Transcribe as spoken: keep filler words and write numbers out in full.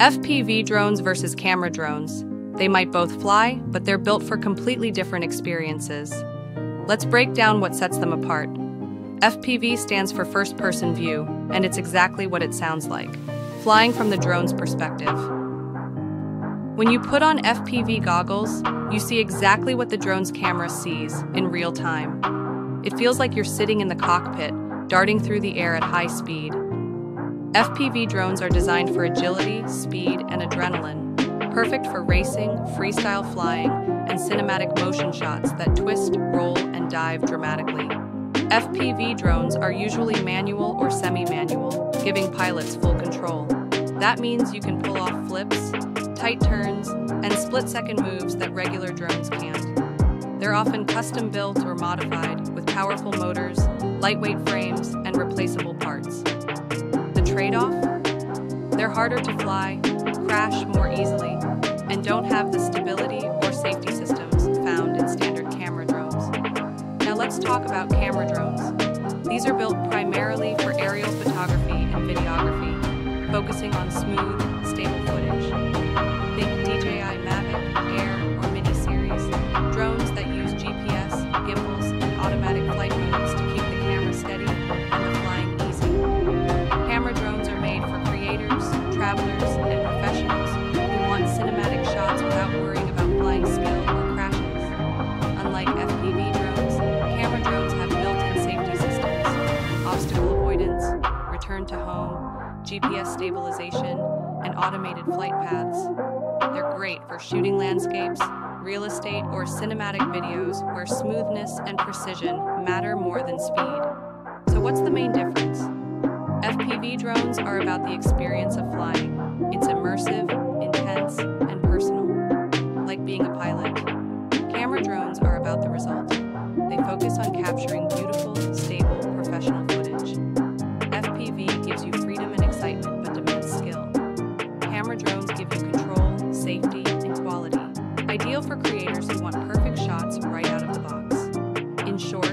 F P V drones versus camera drones. They might both fly, but they're built for completely different experiences. Let's break down what sets them apart. F P V stands for first-person view, and it's exactly what it sounds like, flying from the drone's perspective. When you put on F P V goggles, you see exactly what the drone's camera sees in real time. It feels like you're sitting in the cockpit, darting through the air at high speed. F P V drones are designed for agility, speed, and adrenaline, perfect for racing, freestyle flying, and cinematic motion shots that twist, roll, and dive dramatically. F P V drones are usually manual or semi-manual, giving pilots full control. That means you can pull off flips, tight turns, and split-second moves that regular drones can't. They're often custom-built or modified, with powerful motors, lightweight frames, and replaceable parts. The trade-off? They're harder to fly, crash more easily, and don't have the stability or safety systems found in standard camera drones. Now let's talk about camera drones. These are built primarily for aerial photography and videography, focusing on smooth, stable footage. Think D J I Mavic, Air, or Mini series, drones that use G P S, gimbals, and automatic flight modes to keep the camera steady and the flying easy. Camera drones are made for creators, travelers, and professionals who want cinematic shots without worrying about flying skill or crashes. Unlike F P V drones, camera drones have built-in safety systems, obstacle avoidance, return to home, G P S stabilization, and automated flight paths. They're great for shooting landscapes, real estate, or cinematic videos where smoothness and precision matter more than speed. So what's the main difference? F P V drones are about the experience of flying. It's immersive, intense, and personal, like being a pilot. Camera drones are about the result. They focus on capturing beautiful, stable, professional footage. F P V gives you freedom and excitement, but demands skill. Camera drones give you control, safety, and quality, ideal for creators who want perfect shots right out of the box. In short,